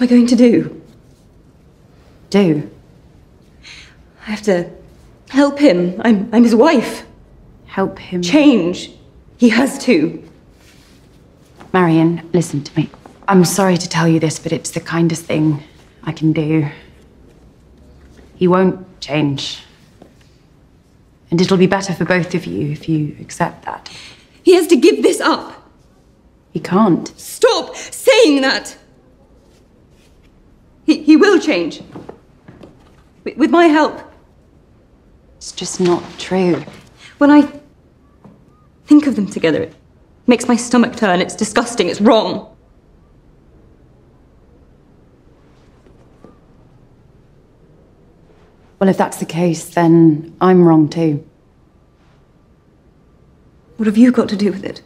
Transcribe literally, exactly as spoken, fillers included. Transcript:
am I going to do? Do? I have to help him. I'm, I'm his wife. Help him? Change. He has to. Marion, listen to me. I'm sorry to tell you this, but it's the kindest thing I can do. He won't change. And it'll be better for both of you if you accept that. He has to give this up. He can't. Stop saying that! He, he will change. With, with my help. It's just not true. When I think of them together, it makes my stomach turn. It's disgusting. It's wrong. Well, if that's the case, then I'm wrong too. What have you got to do with it?